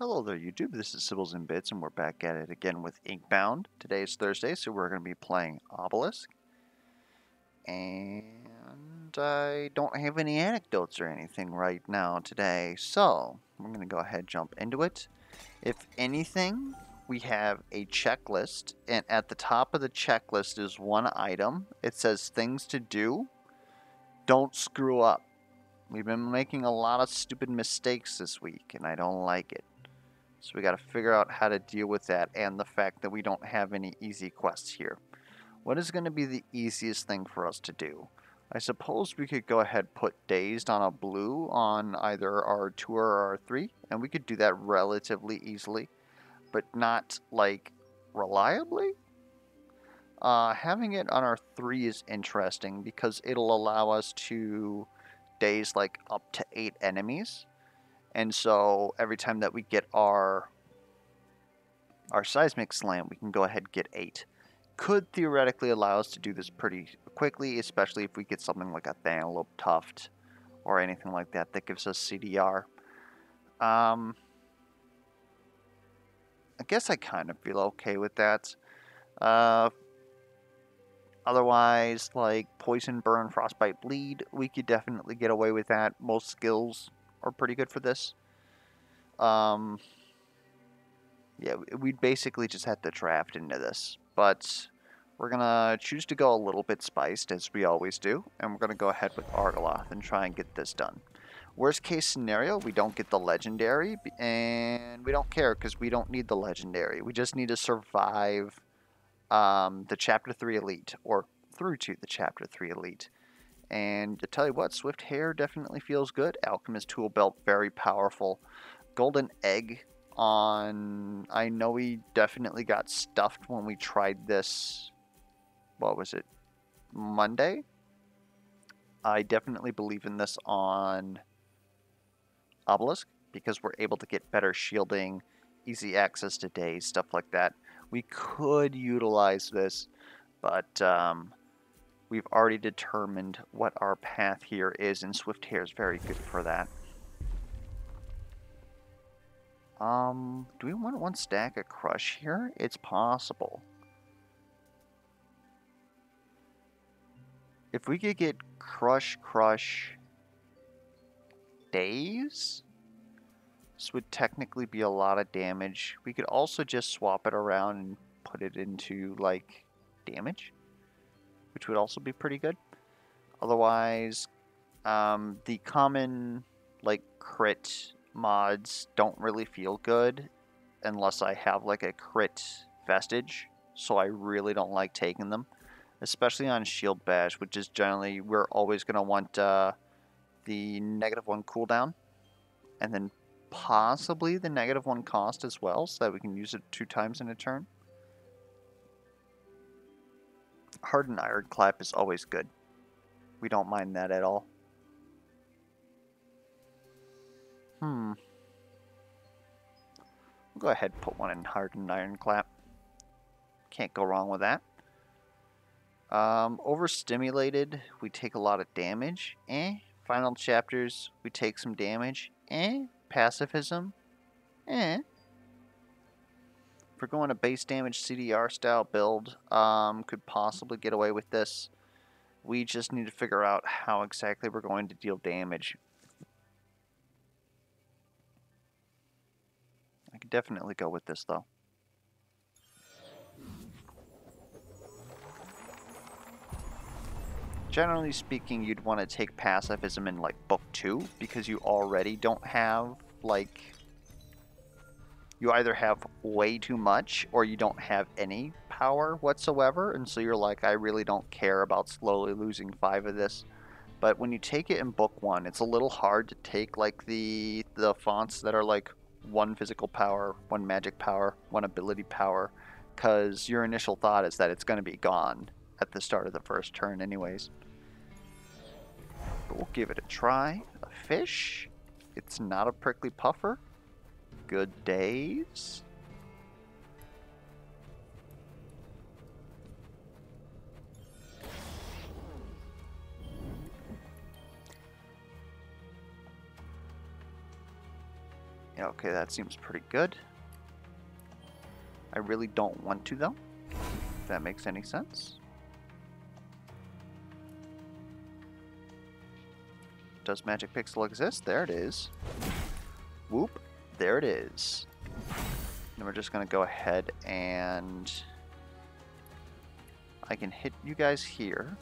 Hello there YouTube, this is SybilznBitz and we're back at it again with Inkbound. Today is Thursday, so we're going to be playing Obelisk. And I don't have any anecdotes or anything right now today, so we're going to go ahead and jump into it. If anything, we have a checklist, and at the top of the checklist is one item. It says things to do, don't screw up. We've been making a lot of stupid mistakes this week, and I don't like it. So we got to figure out how to deal with that and the fact that we don't have any easy quests here. What is going to be the easiest thing for us to do? I suppose we could go ahead and put Dazed on a blue on either R2 or R3, and we could do that relatively easily, but not, like, reliably? Having it on R3 is interesting because it'll allow us to daze like up to 8 enemies, and so every time that we get our Seismic Slam, we can go ahead and get 8. Could theoretically allow us to do this pretty quickly, especially if we get something like a Thantople Tuft or anything like that that gives us CDR. I guess I kind of feel okay with that. Otherwise, like Poison, Burn, Frostbite, Bleed, we could definitely get away with that. Most skills are pretty good for this. Yeah, we'd basically just have to draft into this. But we're going to choose to go a little bit spiced, as we always do. And we're going to go ahead with Argaloth and try and get this done. Worst case scenario, we don't get the Legendary. And we don't care, because we don't need the Legendary. We just need to survive the Chapter 3 Elite, or through to the Chapter 3 Elite. And to tell you what, Swift Hair definitely feels good. Alchemist Tool Belt, very powerful. Golden Egg on... I know we definitely got stuffed when we tried this... What was it? Monday? I definitely believe in this on Obelisk, because we're able to get better shielding, easy access to days, stuff like that. We could utilize this, but we've already determined what our path here is, and Swift Hair is very good for that. Do we want one stack of Crush here? It's possible. If we could get Crush Days, this would technically be a lot of damage. We could also just swap it around and put it into, like, damage, which would also be pretty good. Otherwise, the common, like, crit mods don't really feel good unless I have, like, a crit vestige. So I really don't like taking them, especially on Shield Bash, which is generally, we're always going to want the -1 cooldown and then possibly the -1 cost as well, so that we can use it 2 times in a turn. Hardened Iron Clap is always good. We don't mind that at all. We'll go ahead and put one in Hardened Iron Clap. Can't go wrong with that. Overstimulated, we take a lot of damage. Final Chapters, we take some damage. Pacifism? If we're going to base damage CDR style build, could possibly get away with this. We just need to figure out how exactly we're going to deal damage. I could definitely go with this though. Generally speaking, you'd want to take Pacifism in, like, Book 2, because you already don't have, like... You either have way too much, or you don't have any power whatsoever, and so you're like, I really don't care about slowly losing 5 of this. But when you take it in Book 1, it's a little hard to take, like, the fonts that are, like, 1 physical power, 1 magic power, 1 ability power, because your initial thought is that it's going to be gone at the start of the first turn anyways. But we'll give it a try. A fish. It's not a prickly puffer. Good days. Yeah, okay, that seems pretty good. I really don't want to, though, if that makes any sense. Does Magic Pixel exist? There it is. Whoop. There it is. And we're just going to go ahead and... I can hit you guys here.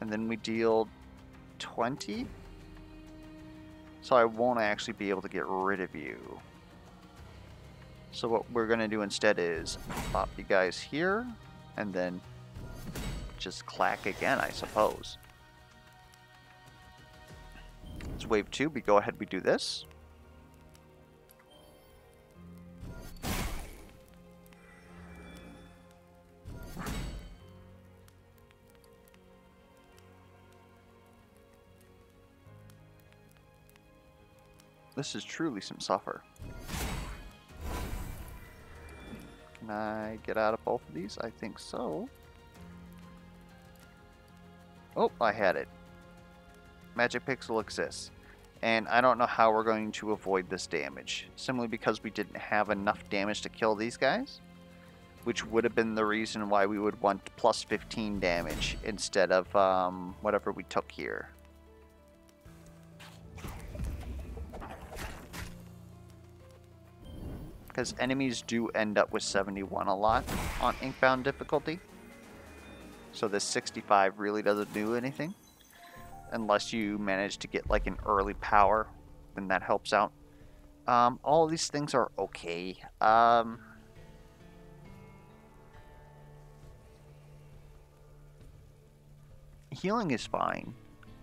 And then we deal 20. So I won't actually be able to get rid of you. So what we're going to do instead is pop you guys here. And then just clack again, I suppose. It's wave 2. We go ahead, we do this. This is truly some suffer. Can I get out of both of these? I think so. Oh, I had it. Magic Pixel exists. And I don't know how we're going to avoid this damage. Simply because we didn't have enough damage to kill these guys. Which would have been the reason why we would want plus 15 damage instead of whatever we took here. Because enemies do end up with 71 a lot on Inkbound difficulty. So this 65 really doesn't do anything. Unless you manage to get like an early power, then that helps out. All of these things are okay. Healing is fine.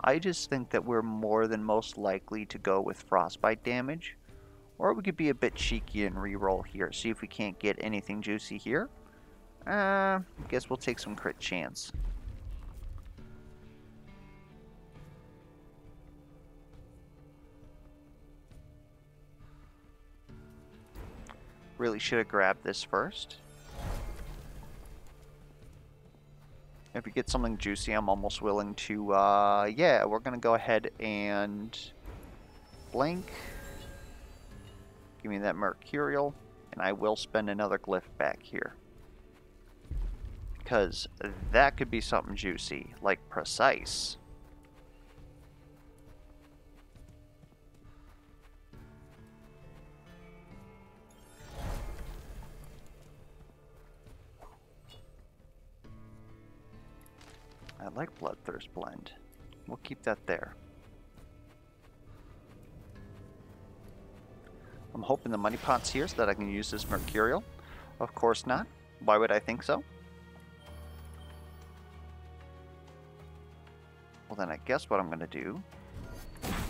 I just think that we're more than most likely to go with frostbite damage. Or we could be a bit cheeky and re-roll here. See if we can't get anything juicy here. I guess we'll take some crit chance. Really should have grabbed this first. If we get something juicy, I'm almost willing to... yeah, we're going to go ahead and... Blink... Give me that Mercurial, and I will spend another glyph back here. Because that could be something juicy, like precise. I like Bloodthirst Blend. We'll keep that there. I'm hoping the money pot's here so that I can use this Mercurial. Of course not. Why would I think so? Well, then I guess what I'm going to do,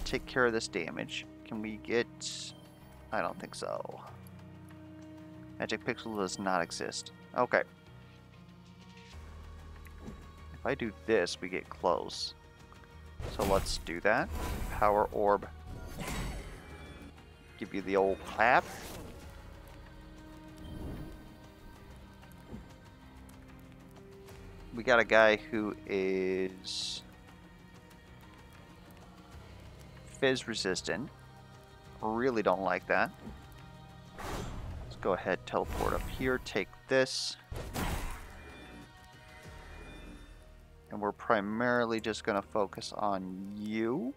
take care of this damage. Can we get... I don't think so. Magic Pixel does not exist. Okay. If I do this, we get close. So let's do that. Power Orb. Give you the old clap. We got a guy who is fizz resistant. Really don't like that. Let's go ahead, teleport up here, take this. And we're primarily just gonna focus on you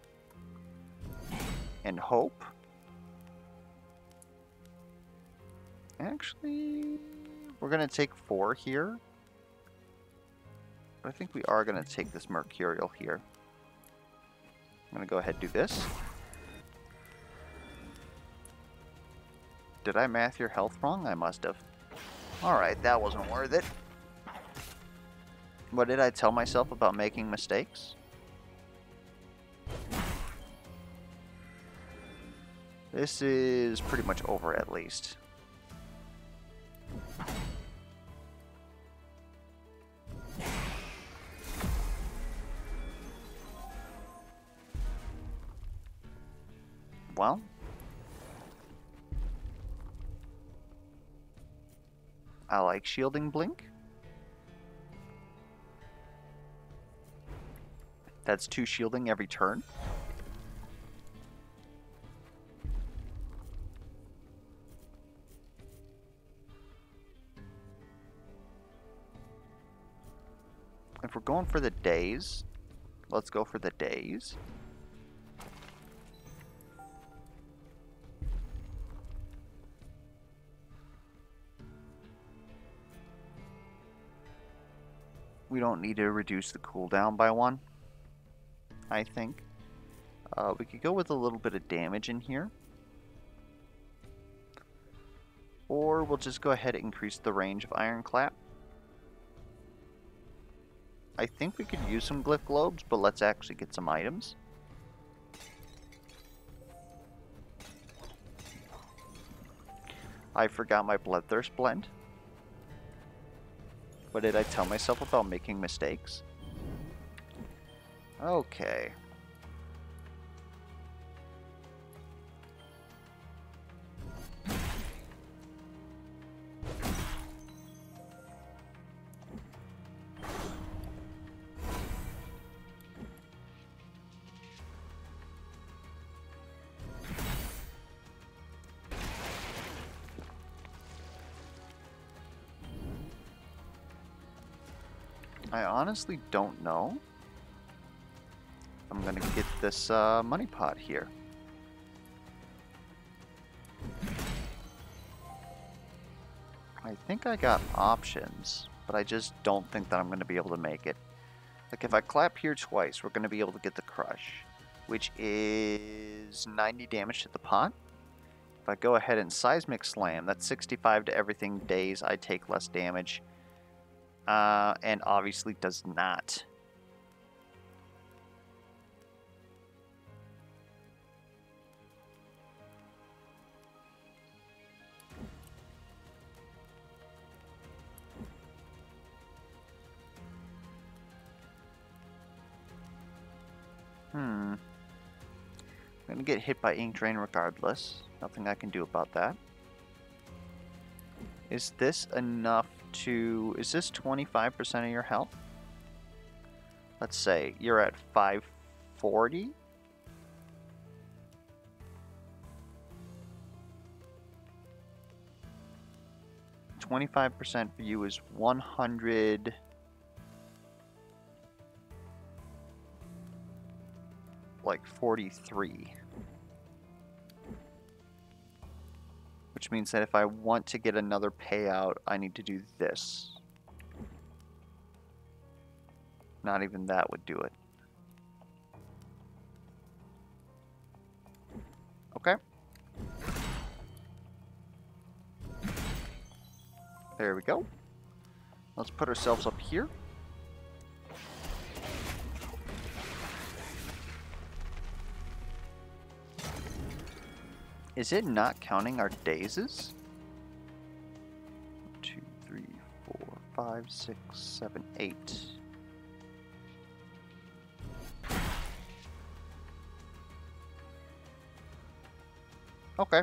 and hope. Actually, we're going to take 4 here. But I think we are going to take this Mercurial here. I'm going to go ahead and do this. Did I math your health wrong? I must have. Alright, that wasn't worth it. What did I tell myself about making mistakes? This is pretty much over at least. Well, I like shielding Blink. That's 2 shielding every turn. if we're going for the days, let's go for the days. We don't need to reduce the cooldown by one, I think. We could go with a little bit of damage in here. Or we'll just go ahead and increase the range of Ironclap. I think we could use some Glyph Globes, but let's actually get some items. I forgot my Bloodthirst Blend. What did I tell myself about making mistakes? Okay. I honestly don't know. I'm gonna get this money pot here. I think I got options, but I just don't think that I'm gonna be able to make it. Like if I clap here twice, we're gonna be able to get the crush, which is 90 damage to the pot. If I go ahead and Seismic Slam, that's 65 to everything. Days, I take less damage. And obviously does not. I'm going to get hit by Ink Drain regardless. Nothing I can do about that. Is this enough to... Is this 25% of your health? Let's say you're at 540. %25 for you is 100. Like 43. Which means that if I want to get another payout, I need to do this. Not even that would do it. Okay. There we go. Let's put ourselves up here. Is it not counting our dazes? 1, 2, 3, 4, 5, 6, 7, 8. Okay.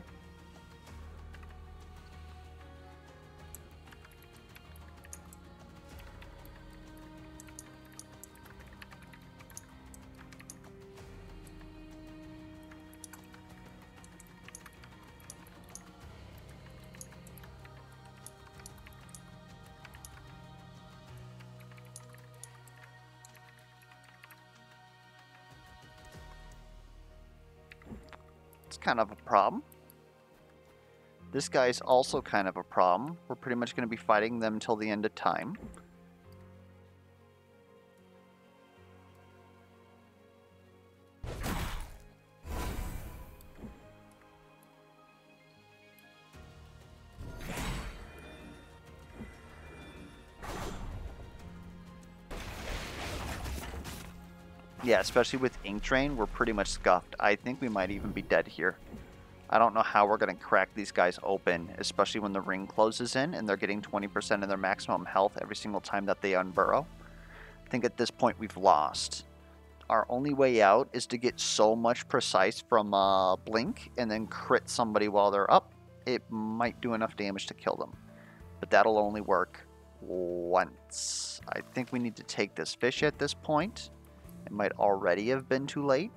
Kind of a problem. This guy is also kind of a problem. We're pretty much going to be fighting them till the end of time. Yeah, especially with Ink Drain, we're pretty much scuffed. I think we might even be dead here. I don't know how we're going to crack these guys open, especially when the ring closes in and they're getting 20% of their maximum health every single time that they unburrow. I think at this point we've lost. Our only way out is to get so much precise from Blink and then crit somebody while they're up. It might do enough damage to kill them, but that'll only work once. I think we need to take this fish at this point. It might already have been too late.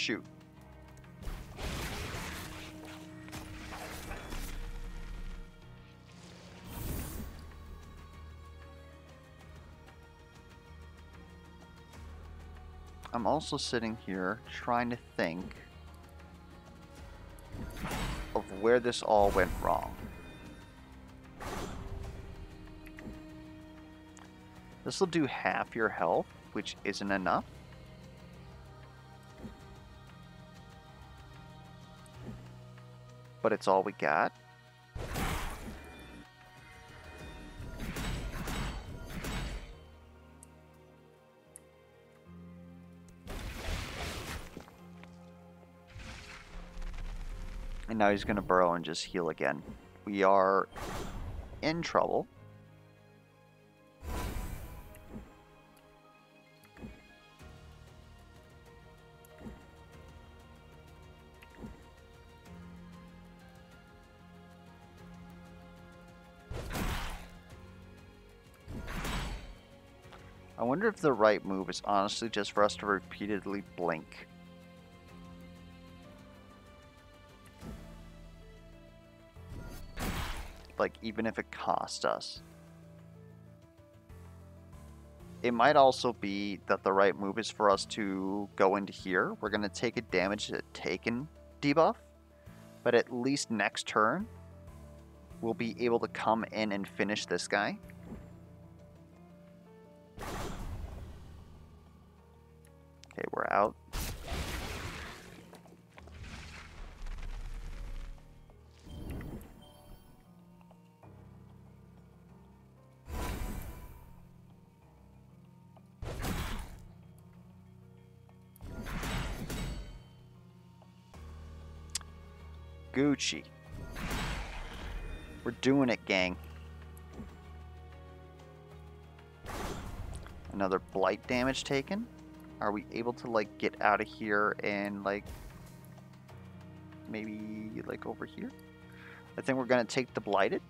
shoot. I'm also sitting here trying to think of where this all went wrong. This will do half your health, which isn't enough. But it's all we got. And now he's going to burrow and just heal again. We are in trouble. I wonder if the right move is honestly just for us to repeatedly blink. Like, even if it cost us. It might also be that the right move is for us to go into here. We're going to take a damage to taken debuff, but at least next turn, we'll be able to come in and finish this guy. Okay, we're out. Gucci. We're doing it, gang. Another blight damage taken. Are we able to, like, get out of here and, like, maybe, like, over here? I think we're going to take the Blighted.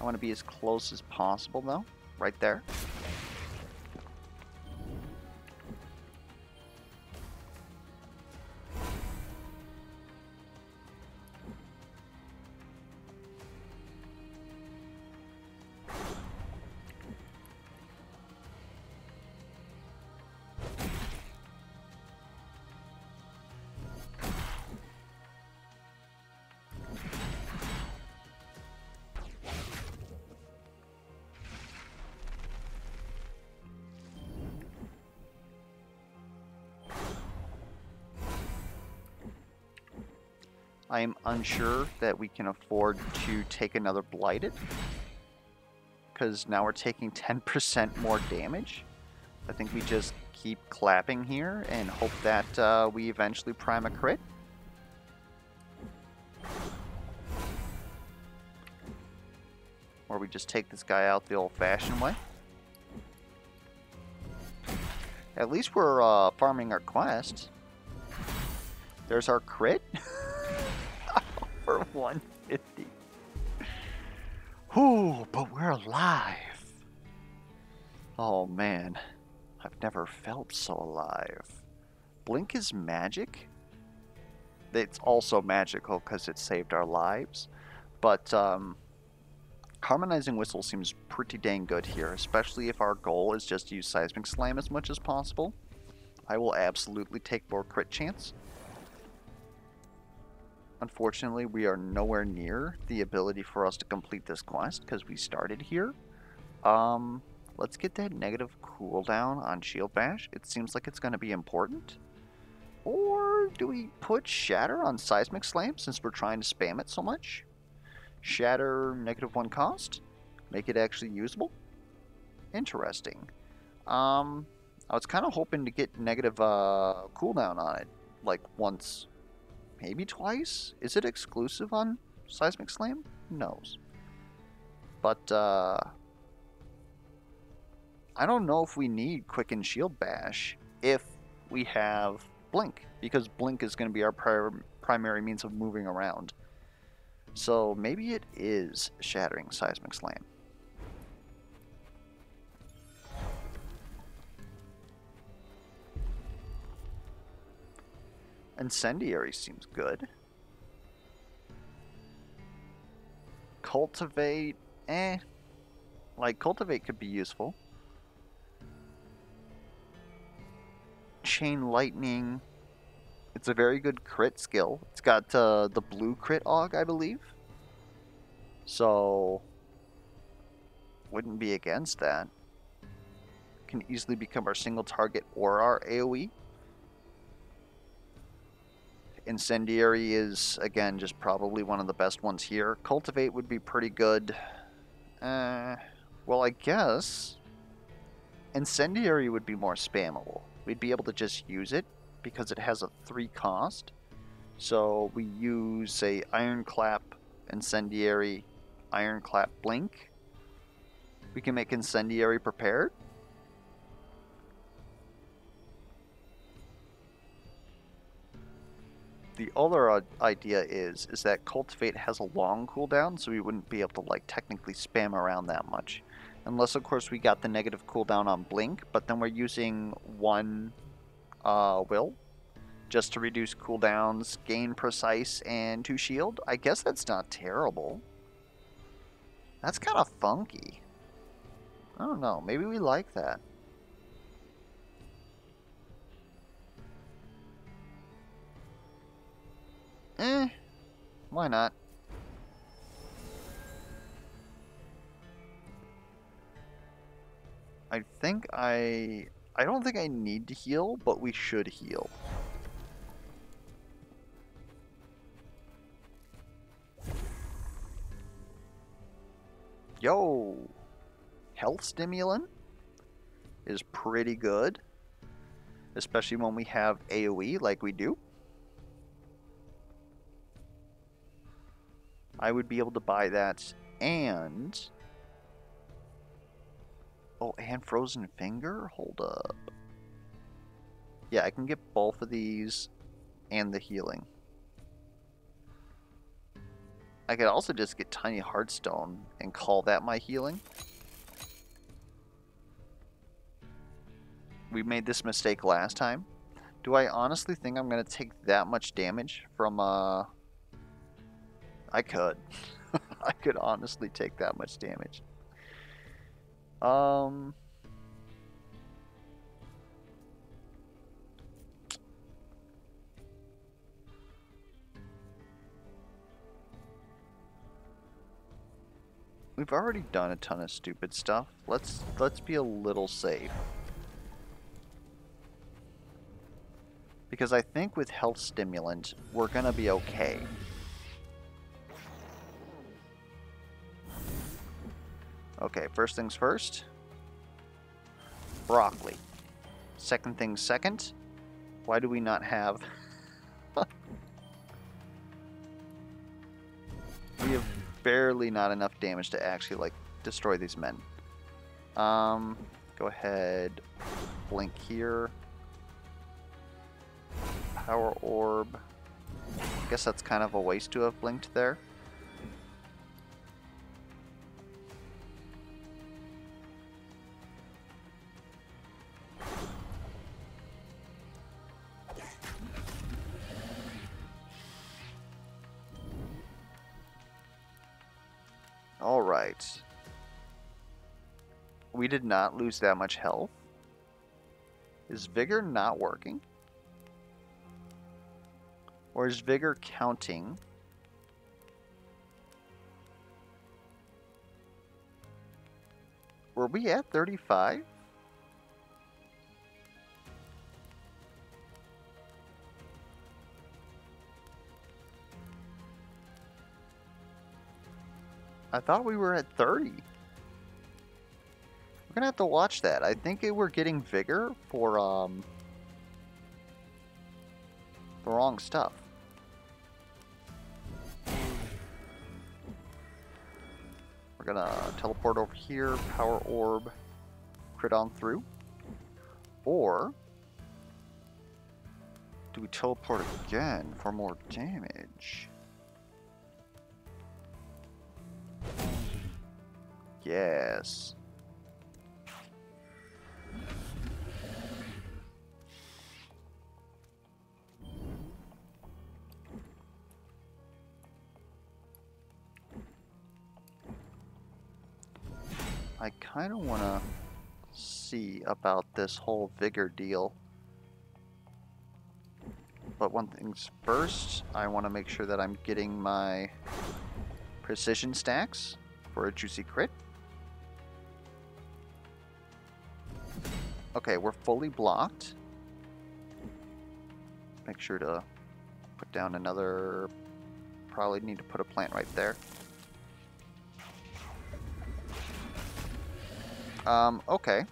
I want to be as close as possible, though. Right there. I am unsure that we can afford to take another Blighted, because now we're taking 10% more damage. I think we just keep clapping here and hope that we eventually prime a crit. Or we just take this guy out the old-fashioned way. At least we're farming our quest. There's our crit. 150. Ooh, but we're alive. Oh man, I've never felt so alive. Blink is magic. It's also magical because it saved our lives. But harmonizing whistle seems pretty dang good here, especially if our goal is just to use Seismic Slam as much as possible. I will absolutely take more crit chance. Unfortunately, we are nowhere near the ability for us to complete this quest because we started here. Let's get that negative cooldown on Shield Bash. It seems like it's going to be important. Or do we put Shatter on Seismic Slam since we're trying to spam it so much? Shatter, -1 cost. Make it actually usable. Interesting. I was kind of hoping to get negative cooldown on it, like once... maybe twice? Is it exclusive on Seismic Slam? Who knows? But, I don't know if we need Quicken Shield Bash if we have Blink, because Blink is going to be our primary means of moving around. So maybe it is Shattering Seismic Slam. Incendiary seems good. Cultivate, eh. Like, Cultivate could be useful. Chain Lightning. It's a very good crit skill. It's got the blue crit aug, I believe. So, wouldn't be against that. Can easily become our single target or our AoE. Incendiary is, again, just probably one of the best ones here. Cultivate would be pretty good. Well, I guess Incendiary would be more spammable. We'd be able to just use it because it has a 3 cost. So we use, say, Ironclap, Incendiary, Ironclap, Blink. We can make Incendiary prepared. The other idea is that Cultivate has a long cooldown, so we wouldn't be able to, like, technically spam around that much. Unless, of course, we got the negative cooldown on Blink, but then we're using one Will just to reduce cooldowns, gain Precise, and 2 Shield. I guess that's not terrible. That's kind of funky. I don't know. Maybe we like that. Eh, why not? I think I don't think I need to heal, but we should heal. Yo! Health Stimulant is pretty good. Especially when we have AoE like we do. I would be able to buy that and... Oh, and Frozen Finger? Hold up. Yeah, I can get both of these and the healing. I could also just get Tiny Heartstone and call that my healing. We made this mistake last time. Do I honestly think I'm going to take that much damage from... I could. I could honestly take that much damage. We've already done a ton of stupid stuff. Let's be a little safe. Because I think with Health Stimulant, we're gonna be okay. Okay, first things first. Broccoli. Second things second. Why do we not have... We have barely not enough damage to actually, like, destroy these men. Go ahead. Blink here. Power Orb. I guess that's kind of a waste to have blinked there. Alright. We did not lose that much health. Is Vigor not working? Or is Vigor counting? Were we at 35? I thought we were at 30. We're gonna have to watch that. I think we're getting Vigor for the wrong stuff. We're gonna teleport over here, Power Orb, crit on through. Or do we teleport again for more damage? Yes. I kind of want to see about this whole Vigor deal. But one thing's first, I want to make sure that I'm getting my precision stacks for a juicy crit. Okay, we're fully blocked. Make sure to put down another... Probably need to put a plant right there. Okay.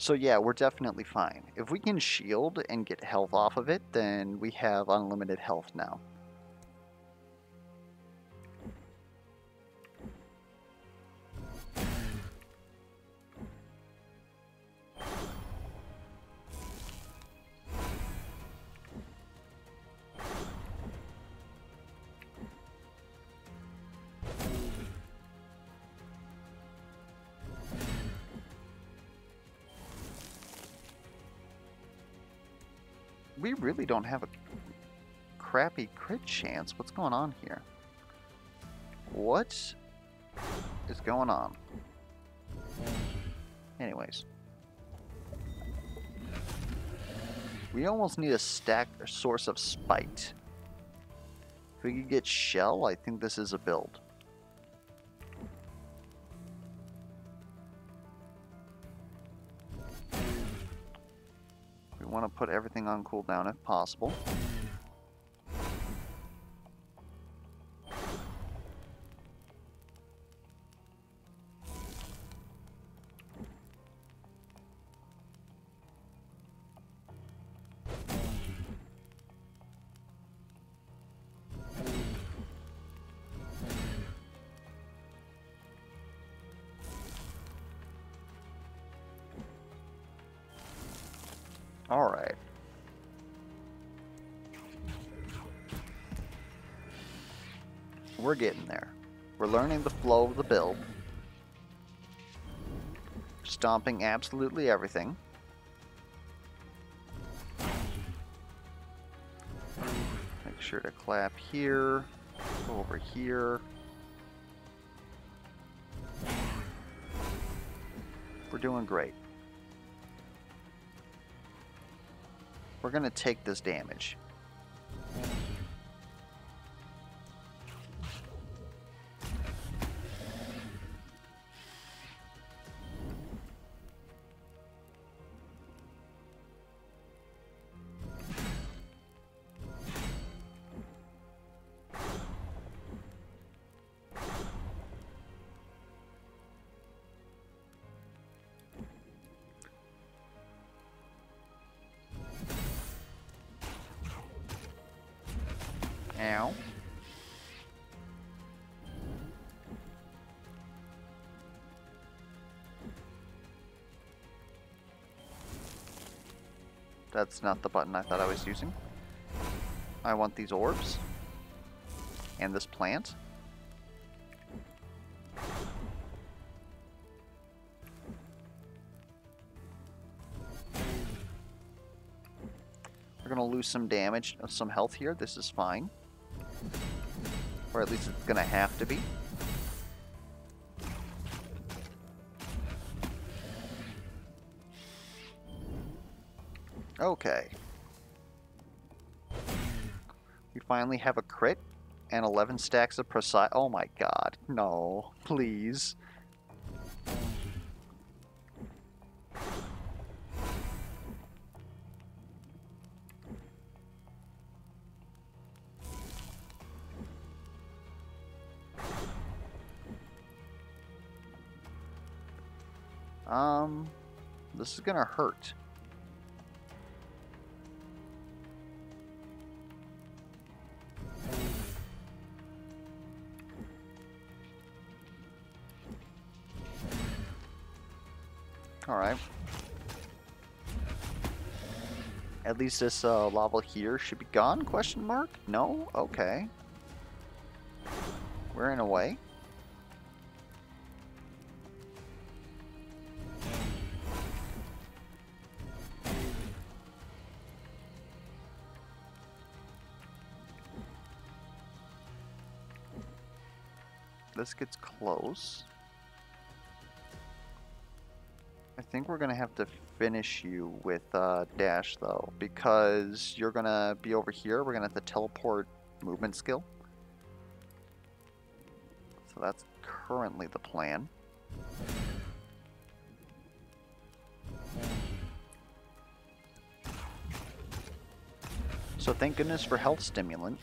So yeah, we're definitely fine. If we can shield and get health off of it, then we have unlimited health now. We really don't have a crappy crit chance. What's going on here? What is going on? Anyways. We almost need a stack or source of spite. If we could get Shell, I think this is a build. Want to put everything on cooldown if possible. Alright. We're getting there. We're learning the flow of the build. Stomping absolutely everything. Make sure to clap here. Go over here. We're doing great. We're gonna take this damage. Ow. That's not the button I thought I was using. I want these orbs. And this plant. We're gonna lose some damage, some health here. This is fine. Or at least it's gonna have to be. Okay. We finally have a crit and 11 stacks of precise. Oh my god. No, please. This is gonna hurt. All right. At least this lava here should be gone, question mark? No? Okay. We're in a way. This gets close. I think we're gonna have to finish you with Dash though, because you're gonna be over here. We're gonna have to teleport movement skill. So that's currently the plan. So thank goodness for Health Stimulant.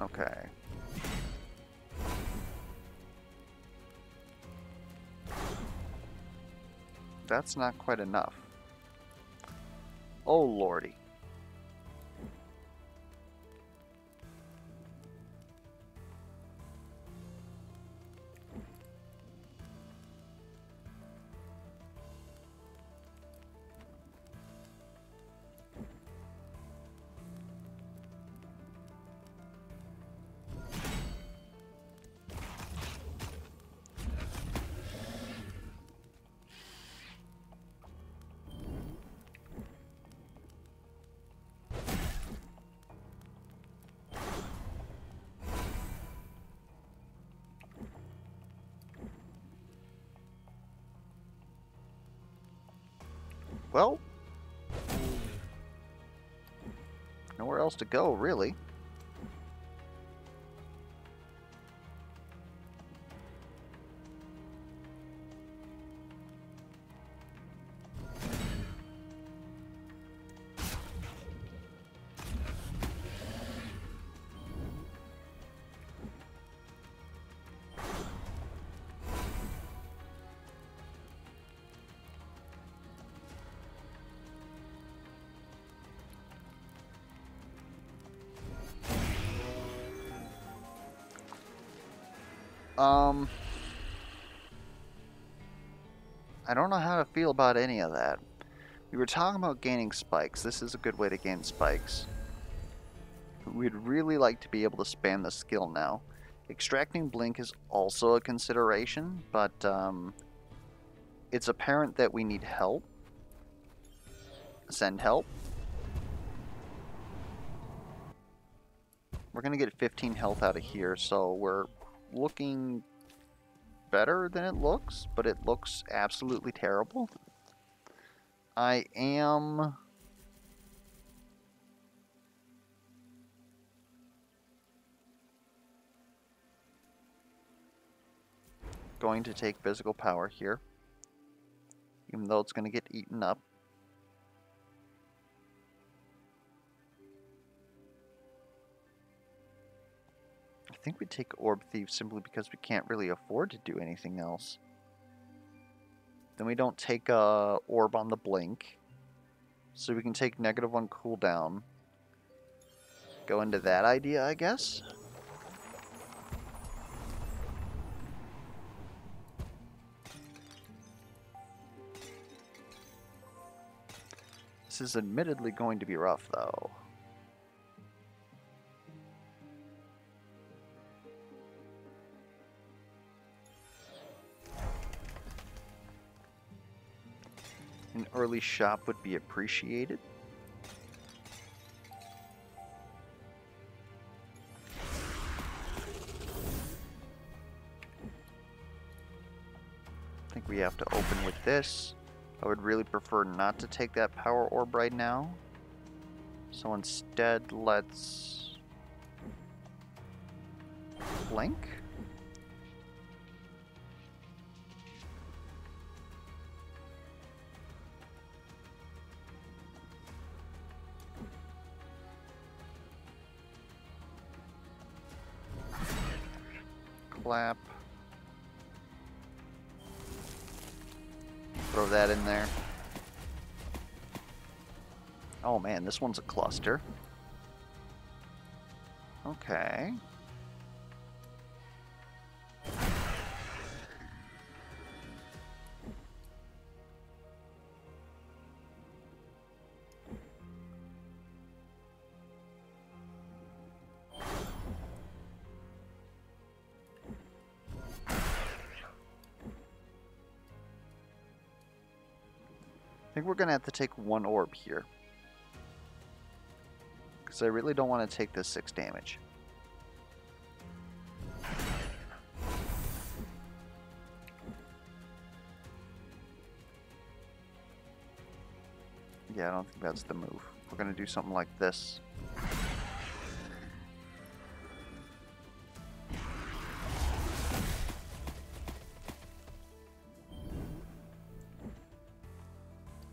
Okay. That's not quite enough. Oh lordy. Well, nowhere else to go, really. I don't know how to feel about any of that. We were talking about gaining spikes. This is a good way to gain spikes. We'd really like to be able to spam the skill now. Extracting Blink is also a consideration, but it's apparent that we need help. Send help. We're gonna get 15 health out of here, so we're looking better than it looks, but it looks absolutely terrible. I am going to take physical power here, even though it's going to get eaten up. I think we take Orb Thief simply because we can't really afford to do anything else. Then we don't take Orb on the Blink, so we can take -1 cooldown. Go into that idea, I guess. This is admittedly going to be rough, though. An early shop would be appreciated. I think we have to open with this. I would really prefer not to take that Power Orb right now. So instead, let's Blink. Clap. Throw that in there. Oh man, this one's a cluster. Okay. I think we're going to have to take one orb here. Because I really don't want to take this 6 damage. Yeah, I don't think that's the move. We're going to do something like this.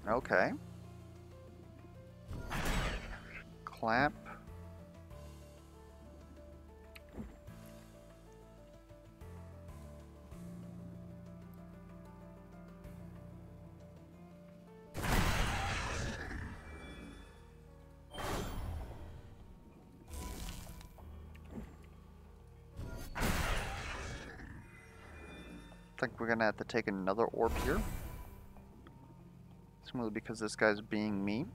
Okay. Clap. I think we're gonna have to take another orb here. Simply because this guy's being mean.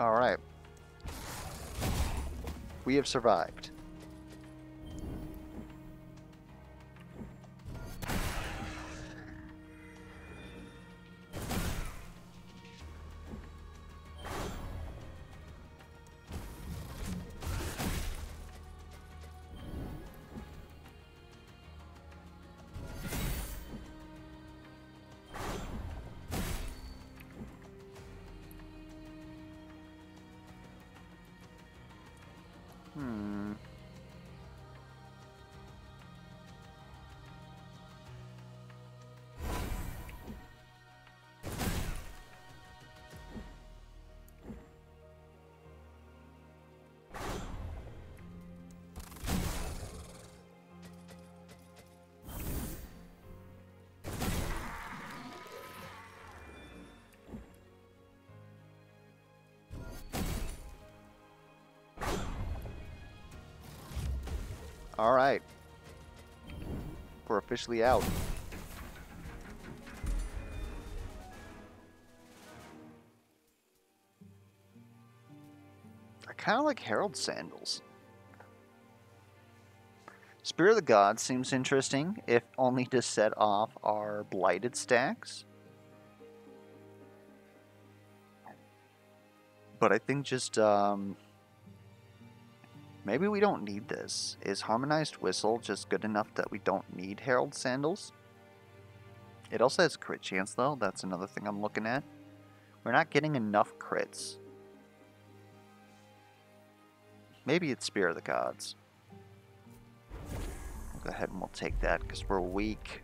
Alright. We have survived. Alright, we're officially out. I kind of like Herald Sandals. Spear of the Gods seems interesting, if only to set off our Blighted stacks. But I think just, maybe we don't need this. Is Harmonized Whistle just good enough that we don't need Herald Sandals? It also has a crit chance, though. That's another thing I'm looking at. We're not getting enough crits. Maybe it's Spear of the Gods. We'll go ahead and we'll take that, because we're weak.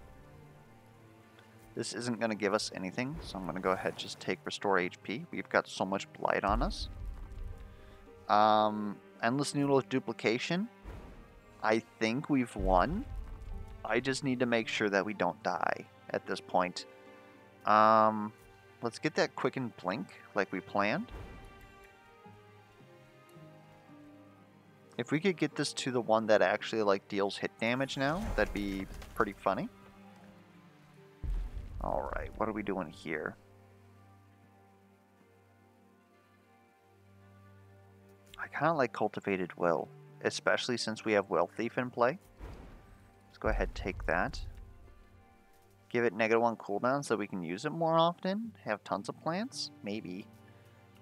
This isn't going to give us anything, so I'm going to go ahead and just take Restore HP. We've got so much Blight on us. Endless Noodle of Duplication. I think we've won. I just need to make sure that we don't die at this point. Let's get that Quicken Blink like we planned. If we could get this to the one that actually like deals hit damage now, that'd be pretty funny. Alright, what are we doing here? I kind of like Cultivated Will, especially since we have Will Thief in play. Let's go ahead and take that. Give it -1 cooldown so we can use it more often. Have tons of plants? Maybe.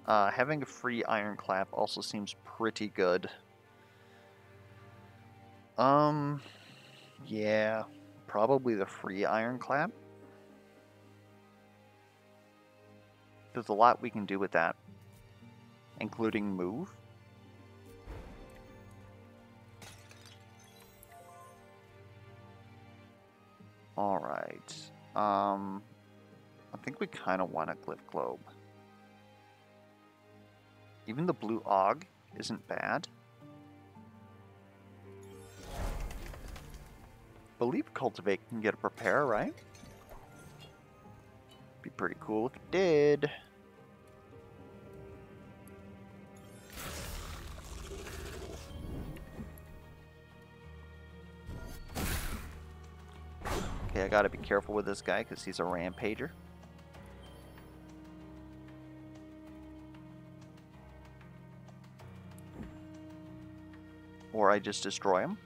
Having a free Ironclap also seems pretty good. Yeah, probably the free Ironclap. There's a lot we can do with that, including move. Alright, I think we kind of want a Glyph Globe. Even the blue Og isn't bad. Believe Cultivate can get a Prepare, right? Be pretty cool if it did. I gotta be careful with this guy because he's a rampager. or I just destroy him.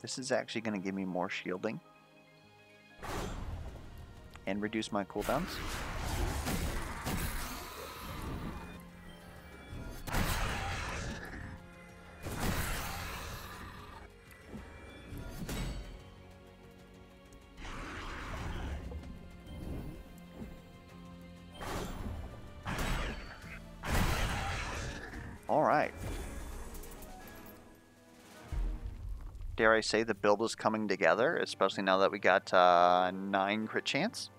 This is actually going to give me more shielding and reduce my cooldowns. Dare I say the build is coming together, especially now that we got 9 crit chance.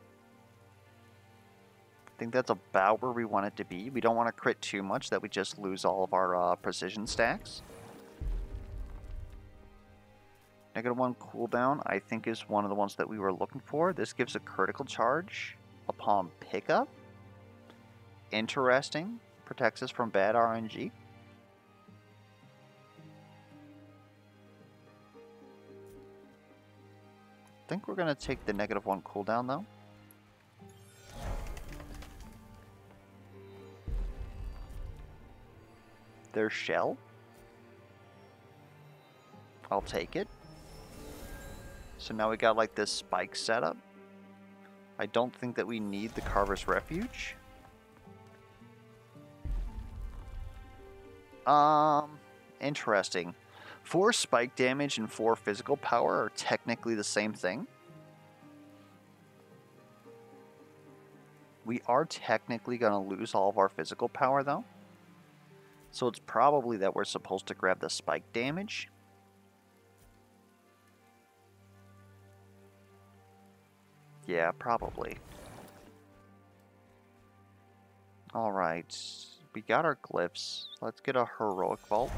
I think that's about where we want it to be. We don't want to crit too much that we just lose all of our precision stacks. -1 cooldown I think is one of the ones that we were looking for. This gives a critical charge upon pickup. Interesting. Protects us from bad RNG. I think we're going to take the -1 cooldown, though. Their shell. I'll take it. So now we got like this spike setup. I don't think that we need the Carver's Refuge. Interesting. 4 spike damage and 4 physical power are technically the same thing. We are technically going to lose all of our physical power, though. So it's probably that we're supposed to grab the spike damage. Yeah, probably. Alright, we got our glyphs. Let's get a heroic vault.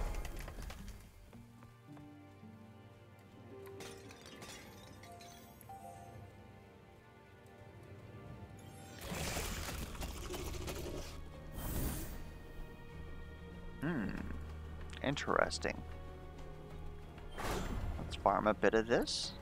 Interesting. Let's farm a bit of this.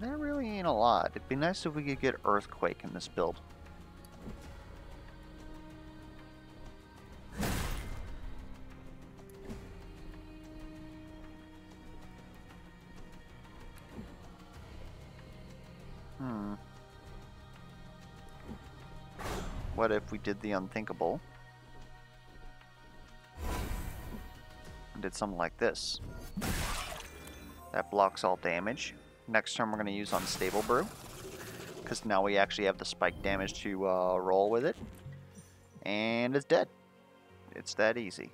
That really ain't a lot. It'd be nice if we could get Earthquake in this build. What if we did the unthinkable and did something like this? That blocks all damage. Next turn we're going to use Unstable Brew, because now we actually have the spike damage to roll with it. And it's dead. It's that easy.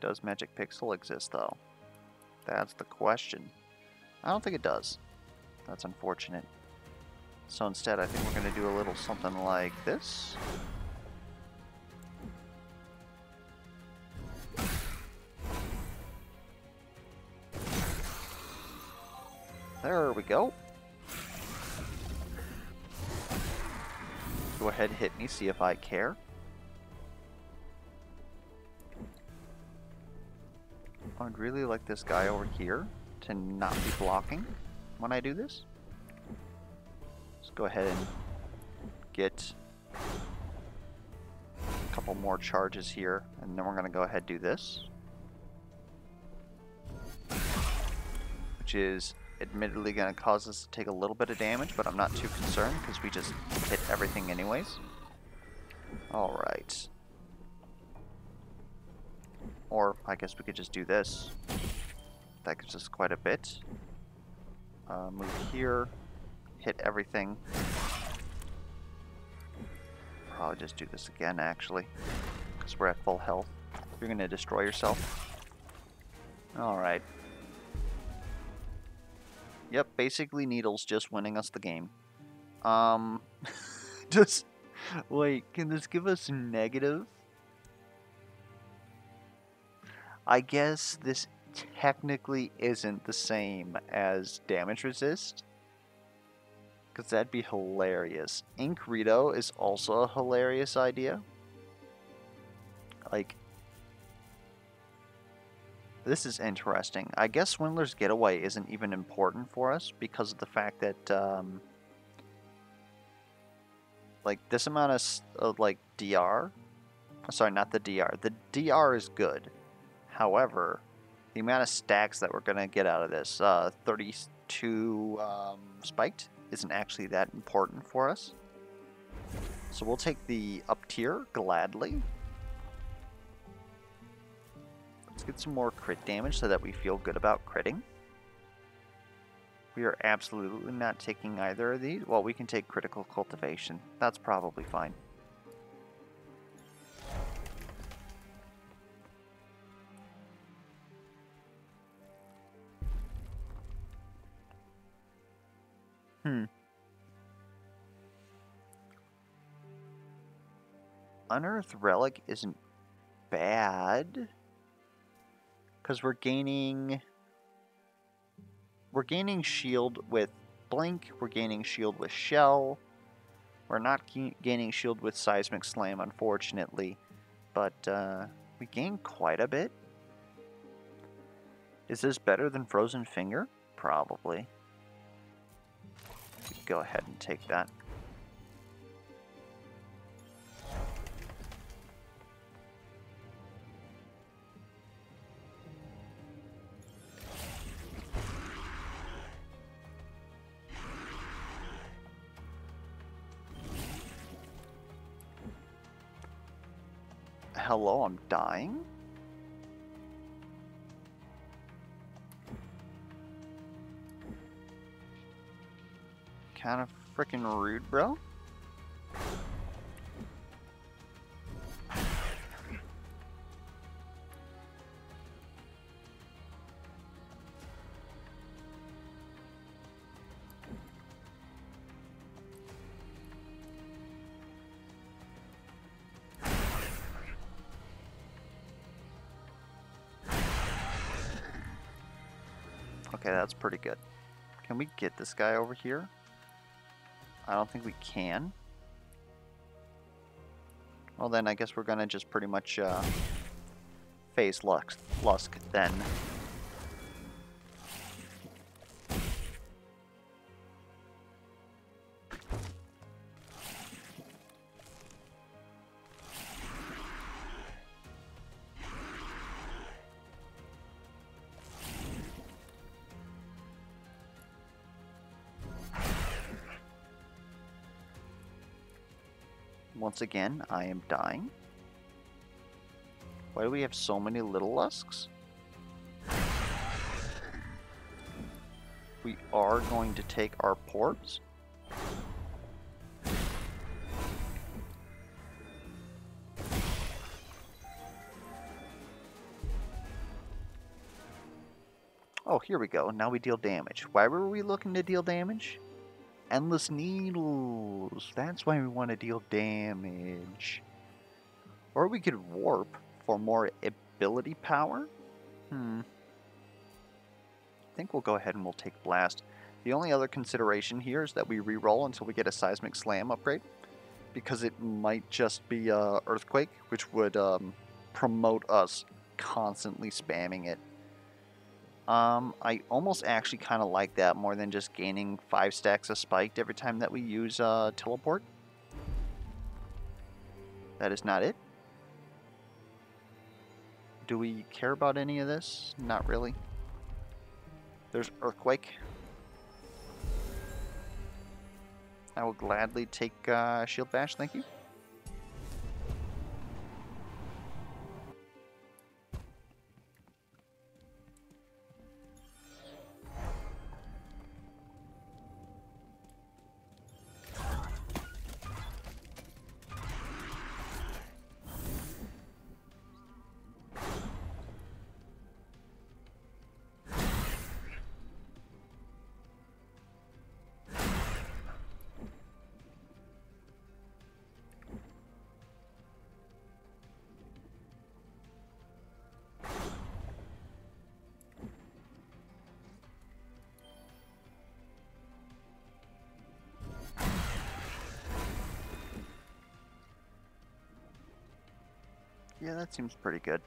Does Magic Pixel exist, though? That's the question. I don't think it does. That's unfortunate. So instead, I think we're going to do a little something like this. There we go. Go ahead, hit me, see if I care. I'd really like this guy over here to not be blocking when I do this. Go ahead and get a couple more charges here, and then we're going to go ahead and do this, which is admittedly going to cause us to take a little bit of damage, but I'm not too concerned because we just hit everything anyways. Alright. Or I guess we could just do this. That gives us quite a bit. Move here. Hit everything. Probably just do this again, actually. Because we're at full health. You're going to destroy yourself. Alright. Yep, basically Needle's just winning us the game. Just... Wait, can this give us negative? I guess this technically isn't the same as damage resist. Because that'd be hilarious. Inkrito is also a hilarious idea. Like, this is interesting. I guess Swindler's Getaway isn't even important for us because of the fact that, like, this amount of like, DR. Sorry, not the DR. The DR is good. However, the amount of stacks that we're going to get out of this, 32 spiked, isn't actually that important for us. So we'll take the up tier gladly. Let's get some more crit damage so that we feel good about critting. We are absolutely not taking either of these. Well, we can take critical cultivation. That's probably fine. Unearthed Relic isn't bad because we're gaining shield with Blink, we're gaining shield with Shell, we're not gaining shield with Seismic Slam, unfortunately, but we gain quite a bit. Is this better than Frozen Finger? Probably. We can go ahead and take that. Hello, I'm dying? Kind of freaking rude, bro. Okay, that's pretty good. Can we get this guy over here? I don't think we can. Well then, I guess we're gonna just pretty much face Lusk then. Once again, I am dying. Why do we have so many little Lusks? We are going to take our Porbs. Oh, here we go. Now we deal damage. Why were we looking to deal damage? Endless needles. That's why we want to deal damage. Or we could warp for more ability power. I think we'll go ahead and we'll take blast. The only other consideration here is that we reroll until we get a Seismic Slam upgrade, because it might just be Earthquake, which would promote us constantly spamming it. I almost actually kind of like that more than just gaining 5 stacks of spiked every time that we use teleport. That is not it. Do we care about any of this? Not really. There's Earthquake. I will gladly take Shield Bash, thank you. Yeah, that seems pretty good.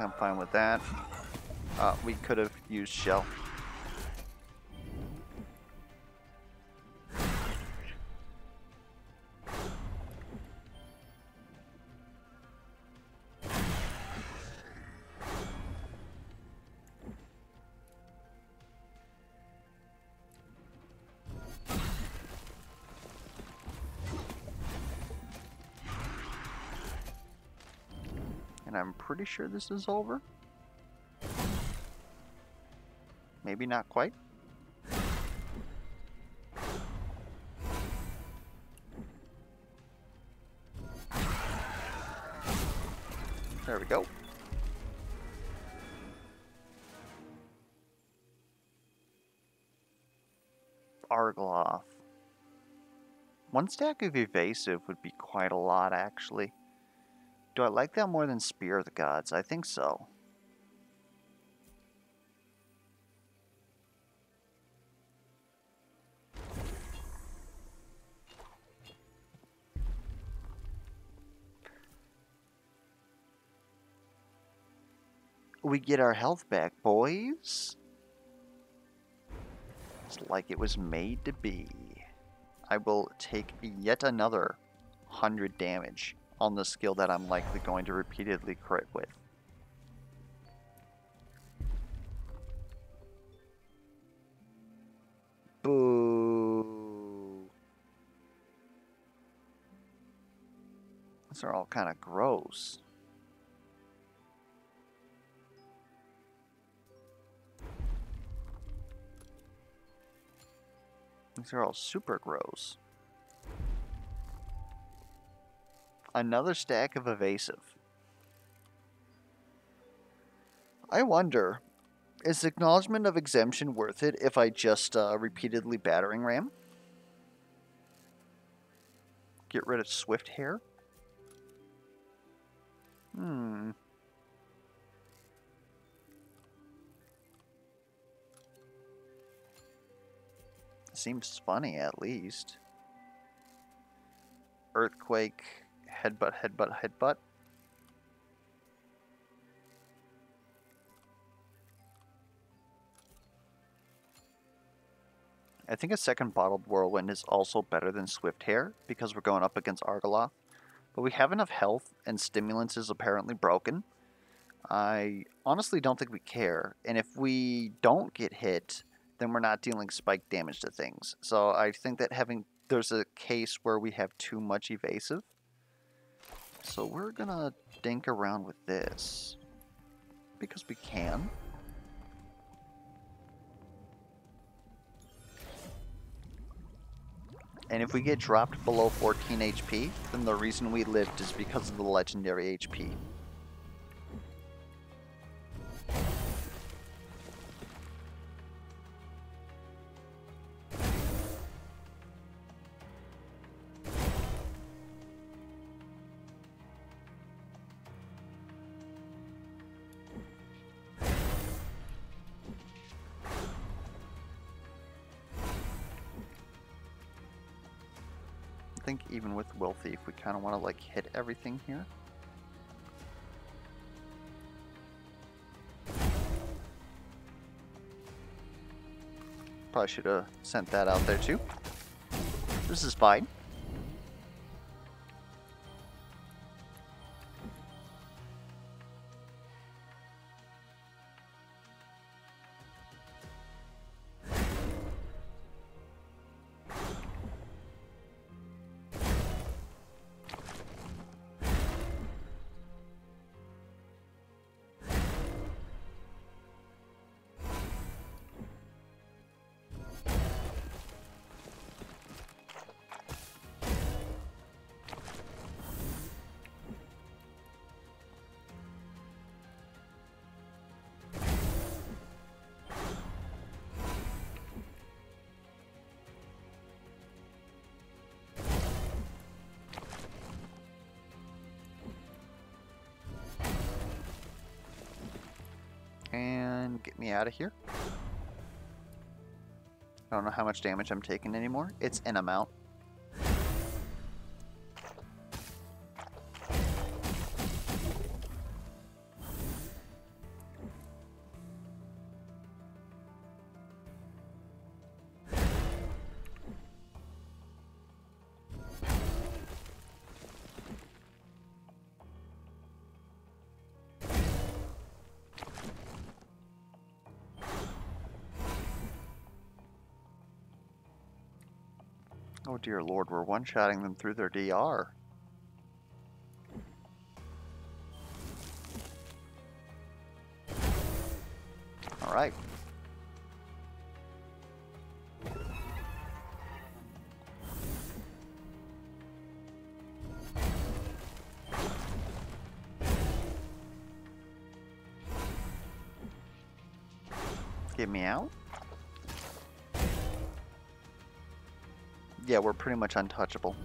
I'm fine with that. We could have used Shell. And I'm pretty sure this is over. Maybe not quite. There we go. Argaloth. One stack of Evasive would be quite a lot, actually. Do I like that more than Spear of the Gods? I think so. We get our health back, boys. It's like it was made to be. I will take yet another 100 damage on the skill that I'm likely going to repeatedly crit with. Boo. Those are all kind of gross. These are all super gross. Another stack of Evasive. I wonder, is Acknowledgement of Exemption worth it if I just repeatedly Battering Ram? Get rid of Swift Hair? Hmm. Seems funny, at least. Earthquake. Headbutt, headbutt, headbutt. I think a second Bottled Whirlwind is also better than Swift Hair because we're going up against Argaloth. But we have enough health and stimulants is apparently broken. I honestly don't think we care. And if we don't get hit, then we're not dealing spike damage to things. So I think that there's a case where we have too much Evasive. So we're gonna dink around with this because we can. And if we get dropped below 14 HP, then the reason we lived is because of the legendary HP. Even with Will Thief, we kind of want to like hit everything here. Probably should have sent that out there too. This is fine. and get me out of here. I don't know how much damage I'm taking anymore. It's an amount. Oh dear lord, we're one-shotting them through their DR. Alright. Get me out. Yeah, we're pretty much untouchable.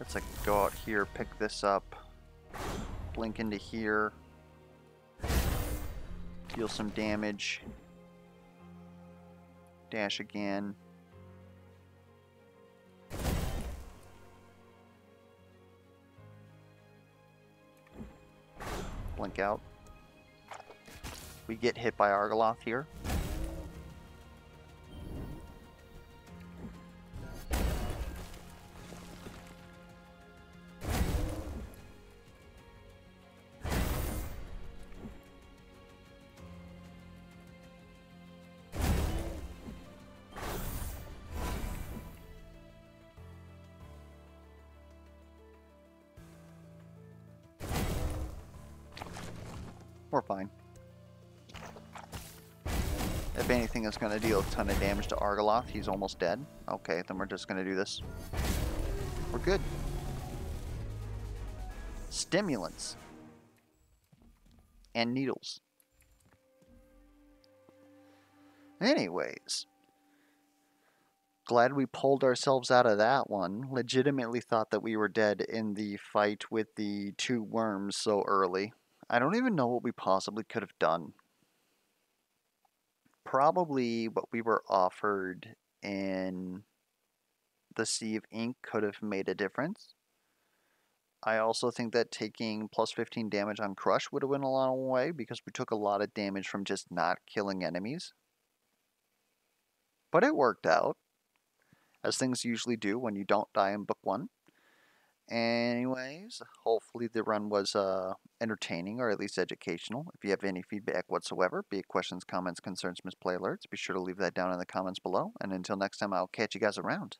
Let's like go out here, pick this up, blink into here. Deal some damage. Dash again. Blink out. We get hit by Argaloth here. We're fine. If anything is going to deal a ton of damage to Argaloth, he's almost dead. Okay, then we're just going to do this. We're good. Stimulants. And needles. Anyways. Glad we pulled ourselves out of that one. Legitimately thought that we were dead in the fight with the two worms so early. I don't even know what we possibly could have done. Probably what we were offered in the Sea of Ink could have made a difference. I also think that taking plus 15 damage on Crush would have went a long way because we took a lot of damage from just not killing enemies. But it worked out, as things usually do when you don't die in book one. Anyways, hopefully the run was entertaining or at least educational. If you have any feedback whatsoever, be it questions, comments, concerns, misplay alerts, be sure to leave that down in the comments below. And until next time, I'll catch you guys around.